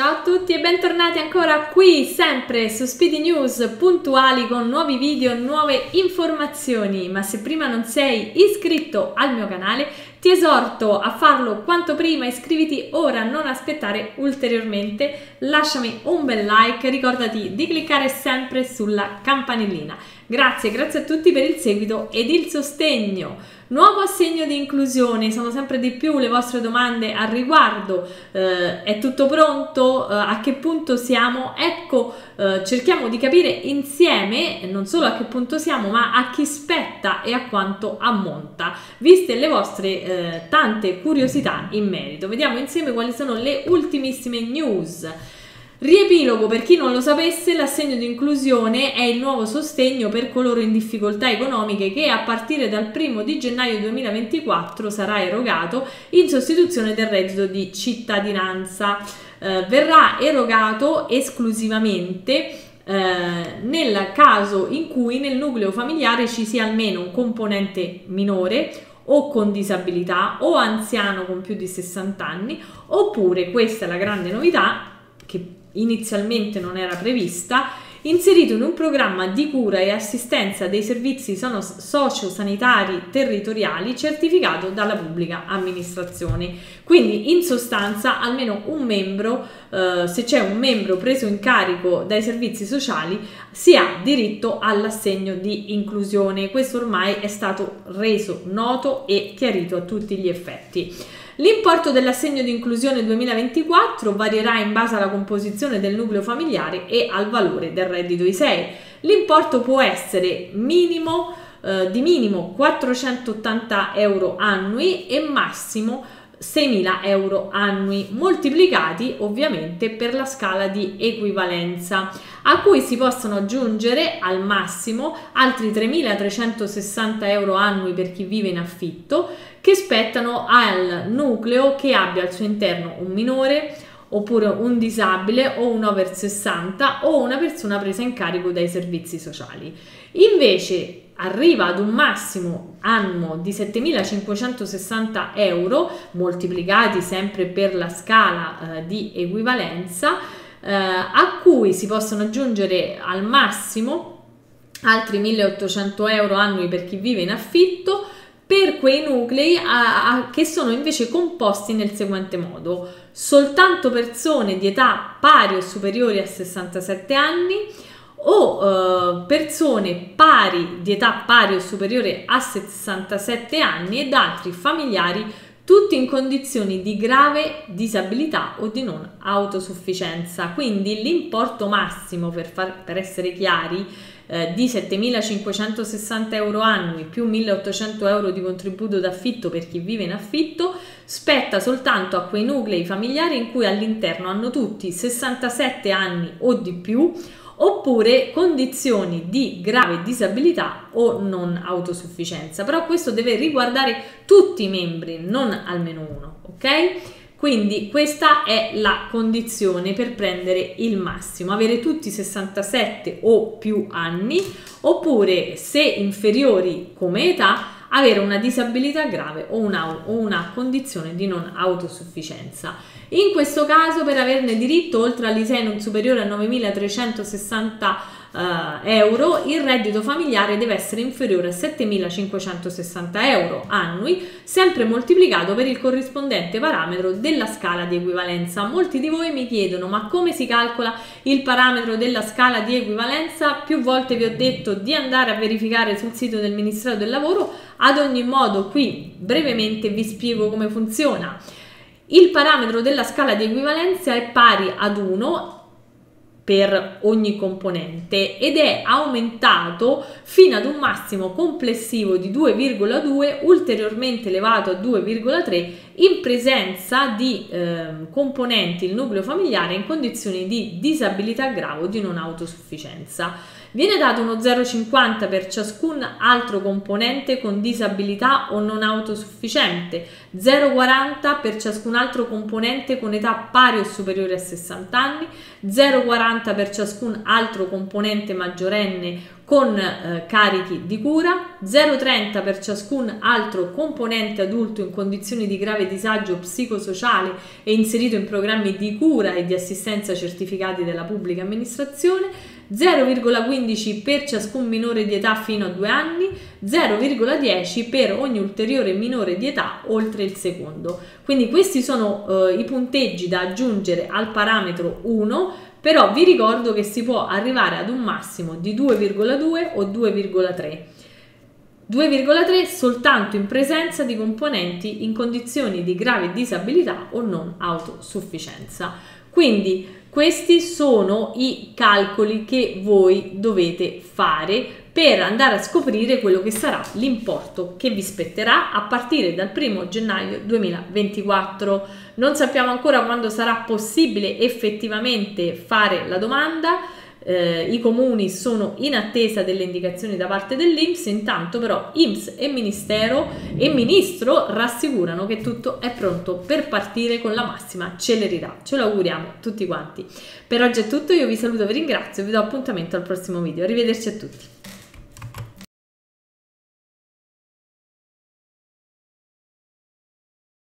Ciao a tutti e bentornati ancora qui, sempre su Speedy News, puntuali con nuovi video, nuove informazioni. Ma se prima non sei iscritto al mio canale, ti esorto a farlo quanto prima, iscriviti ora, non aspettare ulteriormente, lasciami un bel like, ricordati di cliccare sempre sulla campanellina. Grazie a tutti per il seguito ed il sostegno. Nuovo assegno di inclusione, sono sempre di più le vostre domande al riguardo. È tutto pronto? A che punto siamo? Ecco, cerchiamo di capire insieme non solo a che punto siamo, ma a chi spetta e a quanto ammonta, viste le vostre tante curiosità in merito. Vediamo insieme quali sono le ultimissime news. Riepilogo, per chi non lo sapesse, l'assegno di inclusione è il nuovo sostegno per coloro in difficoltà economiche che a partire dal 1 di gennaio 2024 sarà erogato in sostituzione del reddito di cittadinanza. Verrà erogato esclusivamente nel caso in cui nel nucleo familiare ci sia almeno un componente minore o con disabilità o anziano con più di 60 anni, oppure, questa è la grande novità, che inizialmente non era prevista, inserito in un programma di cura e assistenza dei servizi socio-sanitari territoriali certificato dalla pubblica amministrazione. Quindi, in sostanza, almeno un membro, se c'è un membro preso in carico dai servizi sociali, si ha diritto all'assegno di inclusione. Questo ormai è stato reso noto e chiarito a tutti gli effetti. L'importo dell'assegno di inclusione 2024 varierà in base alla composizione del nucleo familiare e al valore del reddito ISEE. L'importo può essere minimo, di minimo 480 euro annui e massimo 6.000 euro annui, moltiplicati ovviamente per la scala di equivalenza, a cui si possono aggiungere al massimo altri 3.360 euro annui per chi vive in affitto, che spettano al nucleo che abbia al suo interno un minore, oppure un disabile o un over 60 o una persona presa in carico dai servizi sociali. Invece arriva ad un massimo annuo di 7.560 euro, moltiplicati sempre per la scala di equivalenza, a cui si possono aggiungere al massimo altri 1.800 euro annui per chi vive in affitto, per quei nuclei che sono invece composti nel seguente modo: soltanto persone di età pari o superiori a 67 anni o persone pari di età pari o superiore a 67 anni ed altri familiari, tutti in condizioni di grave disabilità o di non autosufficienza. Quindi l'importo massimo, per essere chiari, di 7.560 euro annui più 1.800 euro di contributo d'affitto per chi vive in affitto spetta soltanto a quei nuclei familiari in cui all'interno hanno tutti 67 anni o di più, oppure condizioni di grave disabilità o non autosufficienza. Però questo deve riguardare tutti i membri, non almeno uno, ok? Quindi questa è la condizione per prendere il massimo: avere tutti 67 o più anni, oppure, se inferiori come età, avere una disabilità grave o una condizione di non autosufficienza. In questo caso, per averne diritto, oltre all'ISEE non superiore a 9.360 euro, il reddito familiare deve essere inferiore a 7.560 euro annui, sempre moltiplicato per il corrispondente parametro della scala di equivalenza. Molti di voi mi chiedono: ma come si calcola il parametro della scala di equivalenza? Più volte vi ho detto di andare a verificare sul sito del Ministero del Lavoro. Ad ogni modo, qui brevemente vi spiego come funziona. Il parametro della scala di equivalenza è pari ad 1 per ogni componente ed è aumentato fino ad un massimo complessivo di 2,2, ulteriormente elevato a 2,3 in presenza di componenti il nucleo familiare in condizioni di disabilità grave o di non autosufficienza. Viene dato uno 0,50 per ciascun altro componente con disabilità o non autosufficiente, 0,40 per ciascun altro componente con età pari o superiore a 60 anni, 0,40 per ciascun altro componente maggiorenne con carichi di cura, 0,30 per ciascun altro componente adulto in condizioni di grave disagio psicosociale e inserito in programmi di cura e di assistenza certificati della pubblica amministrazione, 0,15 per ciascun minore di età fino a 2 anni, 0,10 per ogni ulteriore minore di età oltre il secondo. Quindi questi sono i punteggi da aggiungere al parametro 1. Però vi ricordo che si può arrivare ad un massimo di 2,2 o 2,3. 2,3 soltanto in presenza di componenti in condizioni di grave disabilità o non autosufficienza. Quindi questi sono i calcoli che voi dovete fare per andare a scoprire quello che sarà l'importo che vi spetterà a partire dal 1 gennaio 2024. Non sappiamo ancora quando sarà possibile effettivamente fare la domanda, i comuni sono in attesa delle indicazioni da parte dell'INPS, intanto però INPS e Ministero e Ministro rassicurano che tutto è pronto per partire con la massima celerità. Ce lo auguriamo tutti quanti. Per oggi è tutto, io vi saluto, vi ringrazio e vi do appuntamento al prossimo video. Arrivederci a tutti.